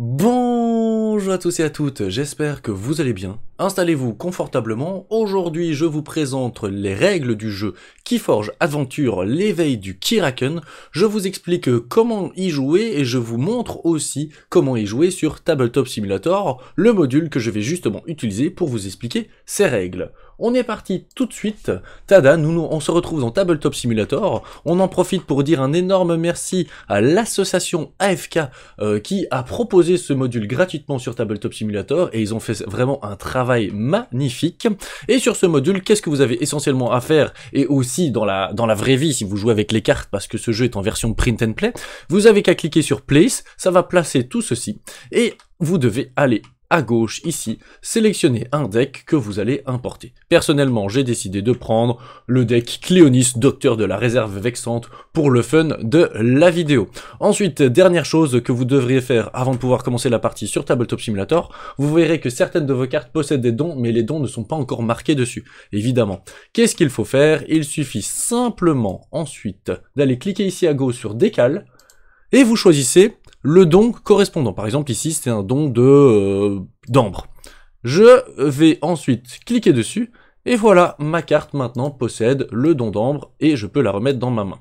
Bonjour à tous et à toutes, j'espère que vous allez bien. Installez-vous confortablement. Aujourd'hui, je vous présente les règles du jeu Keyforge Adventure l'éveil du Keyraken. Je vous explique comment y jouer et je vous montre aussi comment y jouer sur Tabletop Simulator, le module que je vais justement utiliser pour vous expliquer ces règles. On est parti tout de suite, tada, on se retrouve dans Tabletop Simulator. On en profite pour dire un énorme merci à l'association AFK qui a proposé ce module gratuitement sur Tabletop Simulator et ils ont fait vraiment un travail magnifique. Et sur ce module, qu'est-ce que vous avez essentiellement à faire et aussi dans la vraie vie si vous jouez avec les cartes parce que ce jeu est en version print and play, vous avez qu'à cliquer sur Place, ça va placer tout ceci et vous devez aller à gauche ici, sélectionnez un deck que vous allez importer. Personnellement, j'ai décidé de prendre le deck Cleonis, docteur de la réserve vexante, pour le fun de la vidéo. Ensuite, dernière chose que vous devriez faire avant de pouvoir commencer la partie sur Tabletop Simulator, vous verrez que certaines de vos cartes possèdent des dons, mais les dons ne sont pas encore marqués dessus, évidemment. Qu'est-ce qu'il faut faire? Il suffit simplement ensuite d'aller cliquer ici à gauche sur Décale, et vous choisissez le don correspondant. Par exemple ici c'est un don de d'ambre. Je vais ensuite cliquer dessus et voilà, ma carte maintenant possède le don d'ambre et je peux la remettre dans ma main.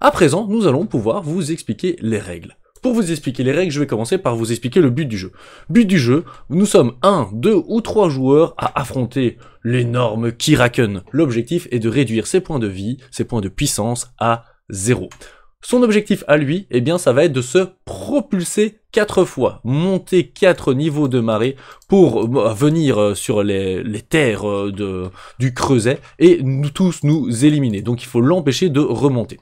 À présent, nous allons pouvoir vous expliquer les règles. Pour vous expliquer les règles, je vais commencer par vous expliquer le but du jeu. But du jeu, nous sommes 1, 2 ou 3 joueurs à affronter l'énorme Keyraken. L'objectif est de réduire ses points de vie, ses points de puissance à 0. Son objectif à lui, eh bien, ça va être de se propulser 4 fois, monter 4 niveaux de marée pour venir sur les terres du creuset et nous tous nous éliminer. Donc, il faut l'empêcher de remonter.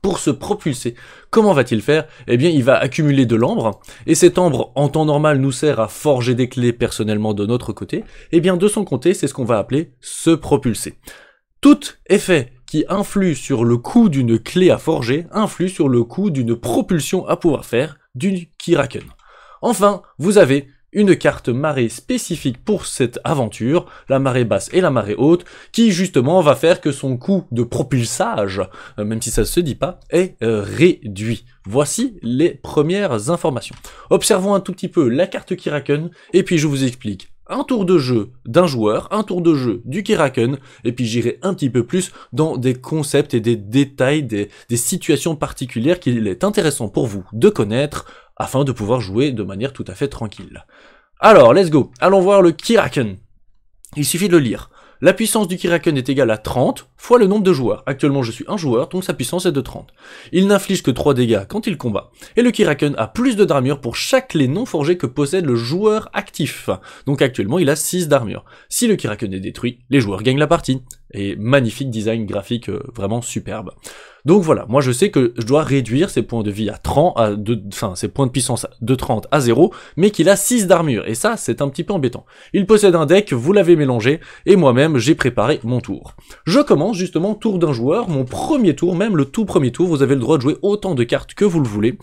Pour se propulser, comment va-t-il faire? Eh bien, il va accumuler de l'ambre, et cet ambre, en temps normal, nous sert à forger des clés personnellement de notre côté. Eh bien, de son côté, c'est ce qu'on va appeler se propulser. Tout effet qui influe sur le coût d'une clé à forger, influe sur le coût d'une propulsion à pouvoir faire du Keyraken. Enfin, vous avez une carte marée spécifique pour cette aventure, la marée basse et la marée haute, qui justement va faire que son coût de propulsage, même si ça ne se dit pas, est réduit. Voici les premières informations. Observons un tout petit peu la carte Keyraken, et puis je vous explique un tour de jeu d'un joueur, un tour de jeu du Keyraken, et puis j'irai un petit peu plus dans des concepts et des détails, des situations particulières qu'il est intéressant pour vous de connaître, afin de pouvoir jouer de manière tout à fait tranquille. Alors, let's go, allons voir le Keyraken. Il suffit de le lire. La puissance du Keyraken est égale à 30 fois le nombre de joueurs. Actuellement, je suis un joueur, donc sa puissance est de 30. Il n'inflige que 3 dégâts quand il combat. Et le Keyraken a plus de d'armure pour chaque clé non forgée que possède le joueur actif. Donc actuellement, il a 6 d'armure. Si le Keyraken est détruit, les joueurs gagnent la partie. Et magnifique design graphique, vraiment superbe. Donc voilà, moi je sais que je dois réduire ses points de vie à 30, ses points de puissance de 30 à 0, mais qu'il a 6 d'armure, et ça c'est un petit peu embêtant. Il possède un deck, vous l'avez mélangé, et moi-même j'ai préparé mon tour. Je commence justement tour d'un joueur, mon premier tour, même le tout premier tour, vous avez le droit de jouer autant de cartes que vous le voulez.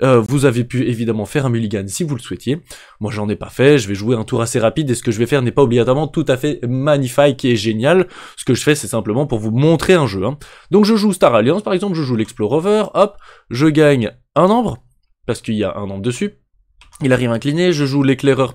Vous avez pu évidemment faire un mulligan si vous le souhaitiez. Moi j'en ai pas fait, je vais jouer un tour assez rapide et ce que je vais faire n'est pas obligatoirement tout à fait magnifique et génial. Ce que je fais c'est simplement pour vous montrer un jeu. Donc je joue Star Alliance par exemple, je joue l'Explorer, hop, je gagne un ambre, parce qu'il y a un ambre dessus. Il arrive incliné, je joue l'éclaireur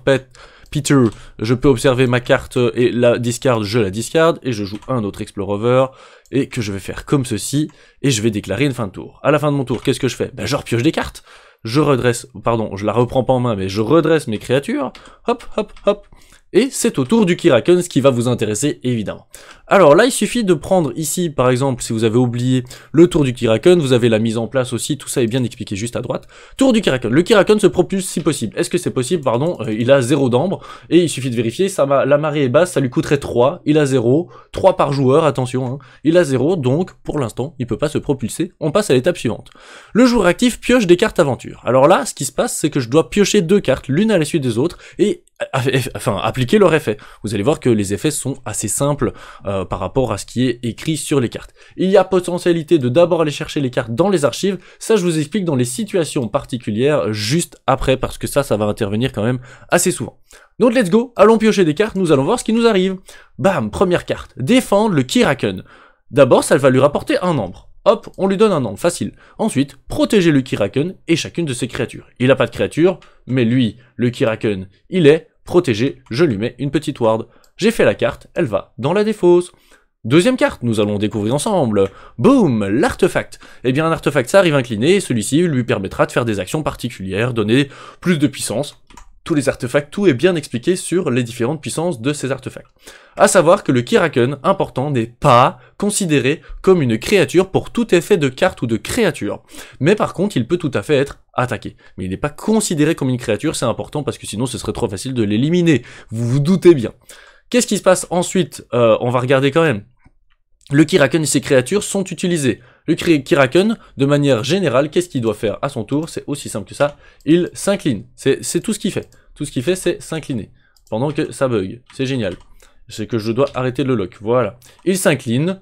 Peter, je peux observer ma carte et la discard, je la discard, et je joue un autre Explorer, et que je vais faire comme ceci, et je vais déclarer une fin de tour. À la fin de mon tour, qu'est-ce que je fais? Ben, je repioche des cartes, je redresse, pardon, je la reprends pas en main, mais je redresse mes créatures, hop, hop, hop, et c'est au tour du Keyraken, ce qui va vous intéresser, évidemment. Alors là, il suffit de prendre ici, par exemple, si vous avez oublié le tour du Keyraken, vous avez la mise en place aussi, tout ça est bien expliqué juste à droite. Tour du Keyraken, le Keyraken se propulse si possible. Est-ce que c'est possible? Pardon, il a 0 d'ambre, et il suffit de vérifier, la marée est basse, ça lui coûterait 3, il a 0, 3 par joueur, attention, hein. Il a 0, donc pour l'instant, il peut pas se propulser, on passe à l'étape suivante. Le joueur actif pioche des cartes aventure. Alors là, ce qui se passe, c'est que je dois piocher 2 cartes, l'une à la suite des autres, et appliquer leur effet. Vous allez voir que les effets sont assez simples par rapport à ce qui est écrit sur les cartes. Il y a potentialité de d'abord aller chercher les cartes dans les archives, ça je vous explique dans les situations particulières juste après parce que ça va intervenir quand même assez souvent. Donc let's go, allons piocher des cartes, nous allons voir ce qui nous arrive. Bam, première carte, défendre le Keyraken. D'abord ça va lui rapporter un ambre. hop, on lui donne un nom, facile. Ensuite, protéger le Keyraken et chacune de ses créatures. Il n'a pas de créature, mais lui, le Keyraken, il est protégé, je lui mets une petite ward. J'ai fait la carte, elle va dans la défausse. Deuxième carte, nous allons découvrir ensemble. Boum, l'artefact. Eh bien, un artefact, ça arrive incliné, et celui-ci lui permettra de faire des actions particulières, donner plus de puissance. Tous les artefacts, tout est bien expliqué sur les différentes puissances de ces artefacts. A savoir que le Keyraken, important, n'est pas considéré comme une créature pour tout effet de carte ou de créature. Mais par contre, il peut tout à fait être attaqué. Mais il n'est pas considéré comme une créature, c'est important parce que sinon ce serait trop facile de l'éliminer. Vous vous doutez bien. Qu'est-ce qui se passe ensuite? On va regarder quand même. Le Keyraken et ses créatures sont utilisées. Le Keyraken, de manière générale, qu'est-ce qu'il doit faire à son tour? C'est aussi simple que ça. Il s'incline. C'est tout ce qu'il fait. Tout ce qu'il fait, c'est s'incliner. Pendant que ça bug. C'est génial. C'est que je dois arrêter le lock. Voilà. Il s'incline.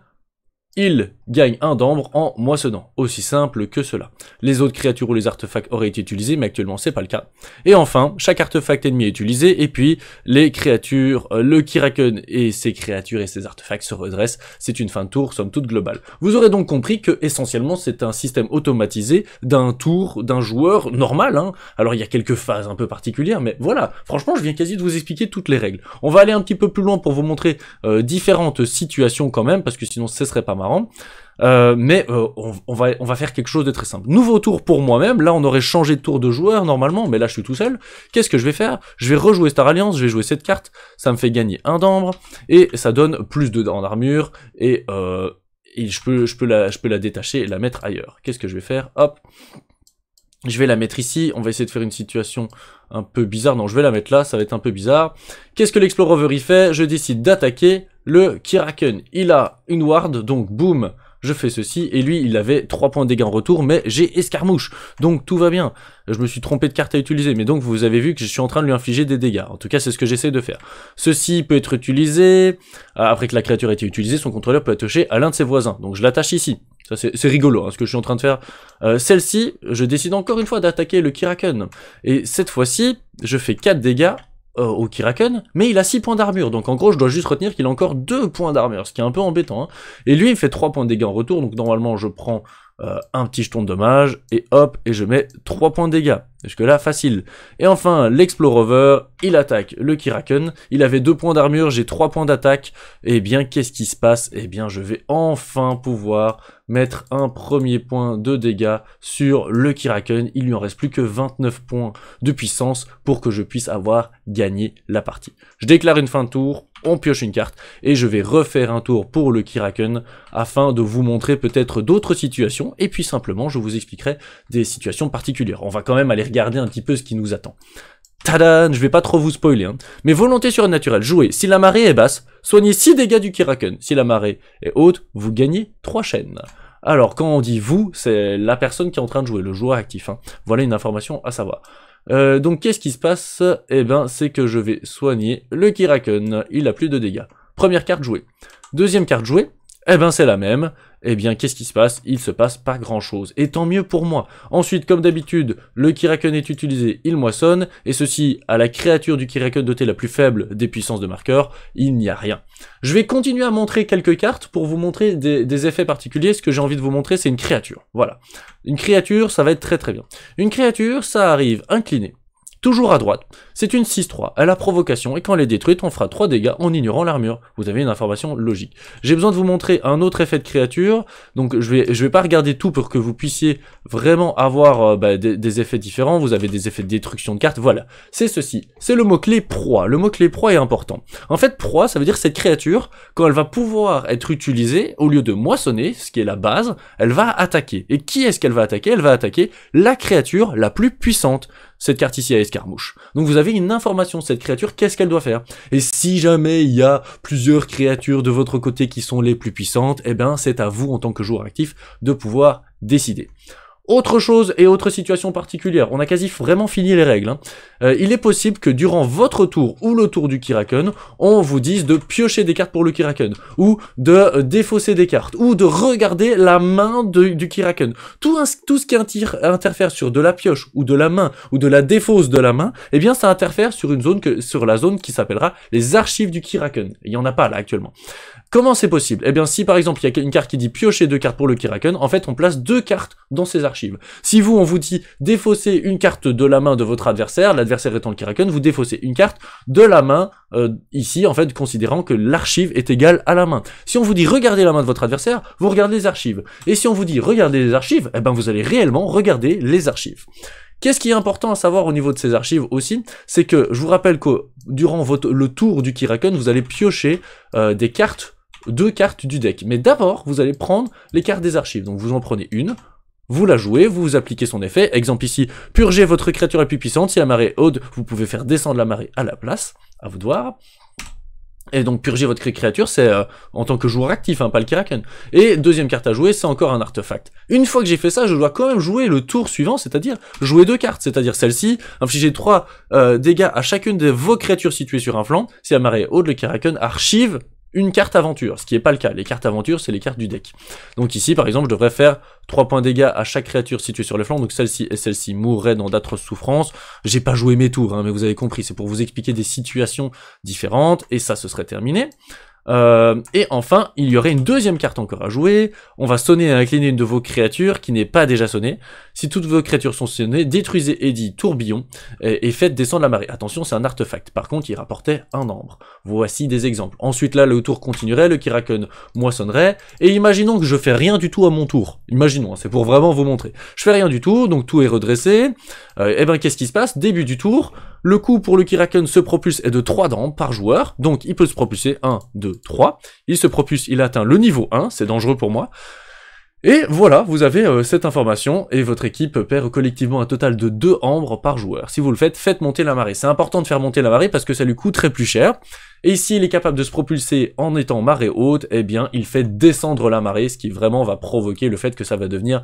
Il gagne un d'ambre en moissonnant. Aussi simple que cela. Les autres créatures ou les artefacts auraient été utilisés, mais actuellement c'est pas le cas. Et enfin, chaque artefact ennemi est utilisé, et puis les créatures, le Keyraken et ses créatures et ses artefacts se redressent. C'est une fin de tour, somme toute globale. Vous aurez donc compris que, essentiellement, c'est un système automatisé d'un tour, d'un joueur normal, hein. Alors il y a quelques phases un peu particulières, mais voilà. Franchement, je viens quasi de vous expliquer toutes les règles. On va aller un petit peu plus loin pour vous montrer différentes situations quand même, parce que sinon ce serait pas mal. Mais on va faire quelque chose de très simple. Nouveau tour pour moi-même, là on aurait changé de tour de joueur normalement, mais là je suis tout seul. Qu'est-ce que je vais faire? Je vais rejouer Star Alliance, je vais jouer cette carte, ça me fait gagner un d'ambre, et ça donne plus de dents d'armure, et je peux la détacher et la mettre ailleurs. Qu'est-ce que je vais faire? Hop, je vais la mettre ici, on va essayer de faire une situation un peu bizarre, non je vais la mettre là, ça va être un peu bizarre. Qu'est-ce que l'Explorery fait? Je décide d'attaquer le Keyraken. Il a une ward, donc boum, je fais ceci, et lui il avait 3 points de dégâts en retour, mais j'ai escarmouche, donc tout va bien. Je me suis trompé de carte à utiliser, mais donc vous avez vu que je suis en train de lui infliger des dégâts, en tout cas c'est ce que j'essaie de faire. Ceci peut être utilisé, après que la créature a été utilisée, son contrôleur peut attacher à l'un de ses voisins, donc je l'attache ici. Ça c'est rigolo hein, ce que je suis en train de faire. Celle-ci, je décide encore une fois d'attaquer le Keyraken. Et cette fois-ci, je fais 4 dégâts au Keyraken, mais il a 6 points d'armure. Donc en gros, je dois juste retenir qu'il a encore 2 points d'armure, ce qui est un peu embêtant. Hein. Et lui, il fait 3 points de dégâts en retour. Donc normalement, je prends un petit jeton de dommage, et hop, et je mets 3 points de dégâts. Jusque-là, facile. Et enfin, l'Explorer, il attaque le Keyraken. Il avait 2 points d'armure, j'ai 3 points d'attaque. Et bien, qu'est-ce qui se passe? Eh bien, je vais enfin pouvoir mettre un premier point de dégâts sur le Keyraken. Il lui en reste plus que 29 points de puissance pour que je puisse avoir gagné la partie. Je déclare une fin de tour, on pioche une carte et je vais refaire un tour pour le Keyraken afin de vous montrer peut-être d'autres situations et puis simplement je vous expliquerai des situations particulières. On va quand même aller regarder un petit peu ce qui nous attend. Tadam, je vais pas trop vous spoiler, hein. Mais volonté surnaturelle, jouez. Si la marée est basse, soignez 6 dégâts du Keyraken. Si la marée est haute, vous gagnez 3 chaînes. Alors, quand on dit vous, c'est la personne qui est en train de jouer, le joueur actif, hein. Voilà une information à savoir. Donc, qu'est-ce qui se passe? Eh ben, c'est que je vais soigner le Keyraken. Il a plus de dégâts. Première carte jouée. Deuxième carte jouée. Eh ben, c'est la même. Eh bien, qu'est-ce qui se passe? Il se passe pas grand-chose. Et tant mieux pour moi. Ensuite, comme d'habitude, le Keyraken est utilisé, il moissonne. Et ceci, à la créature du Keyraken dotée la plus faible des puissances de marqueur, il n'y a rien. Je vais continuer à montrer quelques cartes pour vous montrer des effets particuliers. Ce que j'ai envie de vous montrer, c'est une créature. Voilà. Une créature, ça va être très très bien. Une créature, ça arrive inclinée. Toujours à droite, c'est une 6-3, elle a provocation, et quand elle est détruite, on fera 3 dégâts en ignorant l'armure. Vous avez une information logique. J'ai besoin de vous montrer un autre effet de créature, donc je vais pas regarder tout pour que vous puissiez vraiment avoir des effets différents. Vous avez des effets de destruction de cartes, voilà. C'est ceci, c'est le mot-clé proie. Le mot-clé proie est important. En fait, proie, ça veut dire cette créature, quand elle va pouvoir être utilisée, au lieu de moissonner, ce qui est la base, elle va attaquer. Et qui est-ce qu'elle va attaquer? Elle va attaquer la créature la plus puissante. Cette carte ici à escarmouche. Donc vous avez une information, cette créature, qu'est-ce qu'elle doit faire? Et si jamais il y a plusieurs créatures de votre côté qui sont les plus puissantes, eh ben c'est à vous en tant que joueur actif de pouvoir décider. Autre chose et autre situation particulière, on a quasi vraiment fini les règles. Hein. Il est possible que durant votre tour ou le tour du Keyraken, on vous dise de piocher des cartes pour le Keyraken, ou de défausser des cartes, ou de regarder la main du Keyraken. Tout ce qui interfère sur de la pioche, ou de la main, ou de la défausse de la main, eh bien ça interfère sur la zone qui s'appellera les archives du Keyraken. Il n'y en a pas là actuellement. Comment c'est possible? Eh bien, si par exemple, il y a une carte qui dit piocher 2 cartes pour le Keyraken, en fait, on place 2 cartes dans ses archives. Si vous, on vous dit défausser une carte de la main de votre adversaire, l'adversaire étant le Keyraken, vous défaussez une carte de la main, ici, en fait, considérant que l'archive est égale à la main. Si on vous dit regardez la main de votre adversaire, vous regardez les archives. Et si on vous dit regardez les archives, eh ben, vous allez réellement regarder les archives. Qu'est-ce qui est important à savoir au niveau de ces archives aussi, c'est que je vous rappelle que durant le tour du Keyraken, vous allez piocher des cartes, 2 cartes du deck. Mais d'abord, vous allez prendre les cartes des archives. Donc vous en prenez une, vous la jouez, vous appliquez son effet. Exemple ici, purgez votre créature la plus puissante. Si la marée est haute, vous pouvez faire descendre la marée à la place, à vous de voir. Et donc purger votre créature, c'est en tant que joueur actif, hein, pas le Keyraken. Et deuxième carte à jouer, c'est encore un artefact. Une fois que j'ai fait ça, je dois quand même jouer le tour suivant, c'est-à-dire jouer 2 cartes, c'est-à-dire celle-ci, infliger 3 dégâts à chacune de vos créatures situées sur un flanc. Si la marée est haute, le Keyraken archive une carte aventure, ce qui n'est pas le cas. Les cartes aventure, c'est les cartes du deck. Donc ici, par exemple, je devrais faire 3 points de dégâts à chaque créature située sur le flanc, donc celle-ci et celle-ci mourraient dans d'atroces souffrances. J'ai pas joué mes tours, hein, mais vous avez compris, c'est pour vous expliquer des situations différentes, et ça, ce serait terminé. Et enfin, il y aurait une deuxième carte encore à jouer. On va sonner et incliner une de vos créatures qui n'est pas déjà sonnée. Si toutes vos créatures sont sonnées, détruisez Eddy Tourbillon et faites descendre la marée. Attention, c'est un artefact. Par contre, il rapportait un ambre. Voici des exemples. Ensuite, là, le tour continuerait, le Keyraken moissonnerait. Et imaginons que je fais rien du tout à mon tour. Imaginons, hein, c'est pour vraiment vous montrer. Je fais rien du tout, donc tout est redressé. Et ben, qu'est-ce qui se passe? Début du tour, le coût pour le Keyraken se propulse est de 3 d'ambre par joueur. Donc, il peut se propulser 1, 2, 3, il se propulse, il atteint le niveau 1, c'est dangereux pour moi. Et voilà, vous avez cette information, et votre équipe perd collectivement un total de 2 ambres par joueur. Si vous le faites, faites monter la marée. C'est important de faire monter la marée parce que ça lui coûterait plus cher. Et s'il est capable de se propulser en étant marée haute, eh bien, il fait descendre la marée, ce qui vraiment va provoquer le fait que ça va devenir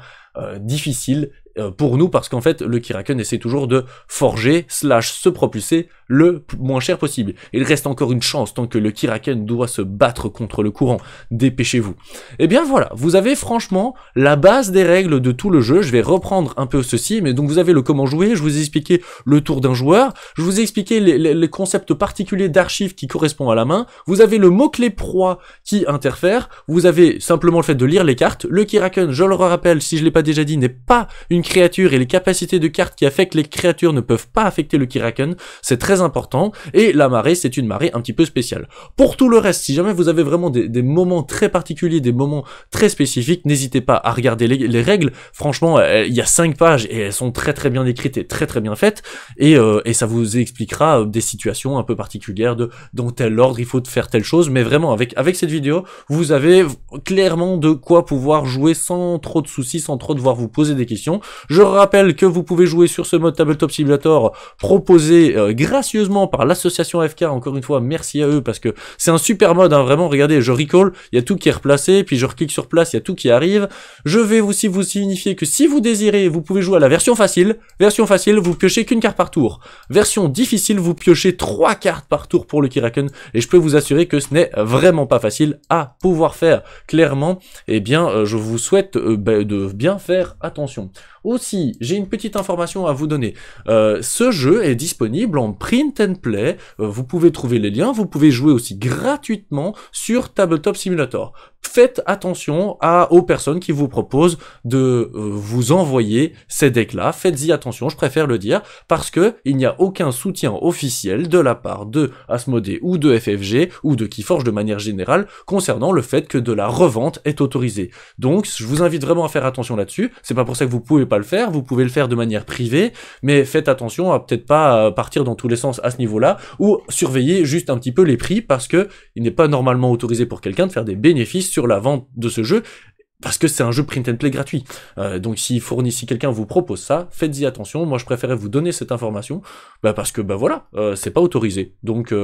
difficile pour nous, parce qu'en fait, le Keyraken essaie toujours de forger, slash se propulser le moins cher possible. Il reste encore une chance tant que le Keyraken doit se battre contre le courant. Dépêchez-vous. Eh bien voilà, vous avez franchement la base des règles de tout le jeu. Je vais reprendre un peu ceci, mais donc vous avez le comment jouer, je vous ai expliqué le tour d'un joueur, je vous ai expliqué les concepts particuliers d'archives qui correspondent à la main, vous avez le mot-clé proie qui interfère, vous avez simplement le fait de lire les cartes. Le Keyraken, je le rappelle, si je ne l'ai pas déjà dit, n'est pas une créature, et les capacités de cartes qui affectent les créatures ne peuvent pas affecter le Keyraken, c'est très important, et la marée, c'est une marée un petit peu spéciale. Pour tout le reste, si jamais vous avez vraiment des moments très particuliers, des moments très spécifiques, n'hésitez pas à regarder les règles. Franchement, il y a 5 pages, et elles sont très très bien écrites et très très bien faites, et ça vous expliquera des situations un peu particulières, dans tel ordre, il faut faire telle chose, mais vraiment, avec cette vidéo, vous avez clairement de quoi pouvoir jouer sans trop de soucis, sans trop devoir vous poser des questions. Je rappelle que vous pouvez jouer sur ce mode Tabletop Simulator proposé gracieusement par l'association AFK. Encore une fois, merci à eux parce que c'est un super mode. Hein, vraiment, regardez, je recall, il y a tout qui est replacé. Puis je reclique sur place, il y a tout qui arrive. Je vais aussi vous signifier que si vous désirez, vous pouvez jouer à la version facile. Version facile, vous piochez qu'une carte par tour. Version difficile, vous piochez 3 cartes par tour pour le Keyraken. Et je peux vous assurer que ce n'est vraiment pas facile à pouvoir faire. Clairement, eh bien, je vous souhaite de bien faire attention. Aussi, j'ai une petite information à vous donner. Ce jeu est disponible en print and play. Vous pouvez trouver les liens. Vous pouvez jouer aussi gratuitement sur Tabletop Simulator. Faites attention aux personnes qui vous proposent de vous envoyer ces decks-là. Faites-y attention, je préfère le dire, parce que il n'y a aucun soutien officiel de la part de Asmodée ou de FFG ou de Keyforge de manière générale concernant le fait que de la revente est autorisée. Donc, je vous invite vraiment à faire attention là-dessus. C'est pas pour ça que vous pouvez pas le faire, vous pouvez le faire de manière privée, mais faites attention à peut-être pas partir dans tous les sens à ce niveau-là, ou surveillez juste un petit peu les prix, parce que il n'est pas normalement autorisé pour quelqu'un de faire des bénéfices sur la vente de ce jeu, parce que c'est un jeu print and play gratuit. Donc si quelqu'un vous propose ça, faites-y attention. Moi, je préférais vous donner cette information, parce que voilà, c'est pas autorisé. Donc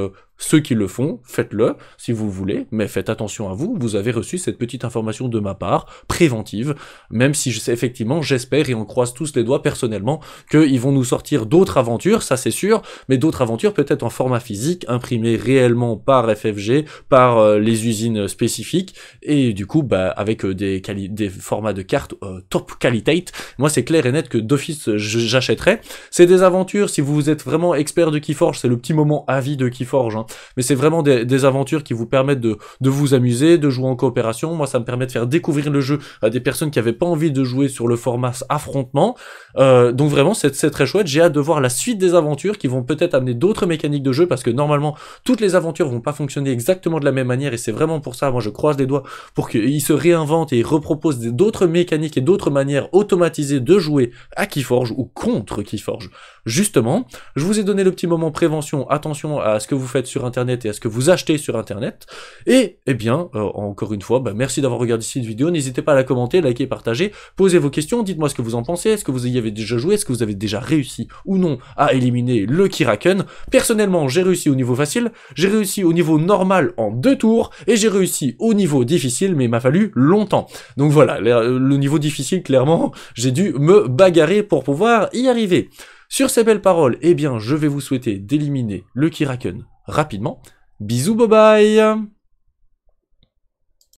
ceux qui le font, faites-le si vous voulez, mais faites attention à vous. Vous avez reçu cette petite information de ma part, préventive, même si je sais effectivement, j'espère et on croise tous les doigts personnellement qu'ils vont nous sortir d'autres aventures, ça c'est sûr, mais d'autres aventures peut-être en format physique, imprimées réellement par FFG, par les usines spécifiques, et du coup, avec des des formats de cartes top qualité. Moi, c'est clair et net que d'office, j'achèterai. C'est des aventures, si vous êtes vraiment expert de Keyforge, c'est le petit moment avis de Keyforge, hein. Mais c'est vraiment des aventures qui vous permettent de vous amuser, de jouer en coopération. Moi, ça me permet de faire découvrir le jeu à des personnes qui n'avaient pas envie de jouer sur le format affrontement. Donc vraiment, c'est très chouette. J'ai hâte de voir la suite des aventures qui vont peut-être amener d'autres mécaniques de jeu, parce que normalement, toutes les aventures vont pas fonctionner exactement de la même manière, et c'est vraiment pour ça, moi je croise les doigts pour qu'ils se réinventent et reproposent d'autres mécaniques et d'autres manières automatisées de jouer à Keyforge ou contre Keyforge. Justement, je vous ai donné le petit moment prévention, attention à ce que vous faites sur internet et à ce que vous achetez sur internet, et eh bien, encore une fois, merci d'avoir regardé cette vidéo, n'hésitez pas à la commenter, liker, partager, posez vos questions, dites-moi ce que vous en pensez, est-ce que vous y avez déjà joué, est-ce que vous avez déjà réussi ou non à éliminer le Keyraken. Personnellement, j'ai réussi au niveau facile, j'ai réussi au niveau normal en 2 tours, et j'ai réussi au niveau difficile, mais il m'a fallu longtemps. Donc voilà, le niveau difficile, clairement, j'ai dû me bagarrer pour pouvoir y arriver. Sur ces belles paroles, eh bien, je vais vous souhaiter d'éliminer le Keyraken rapidement. Bisous, bye bye.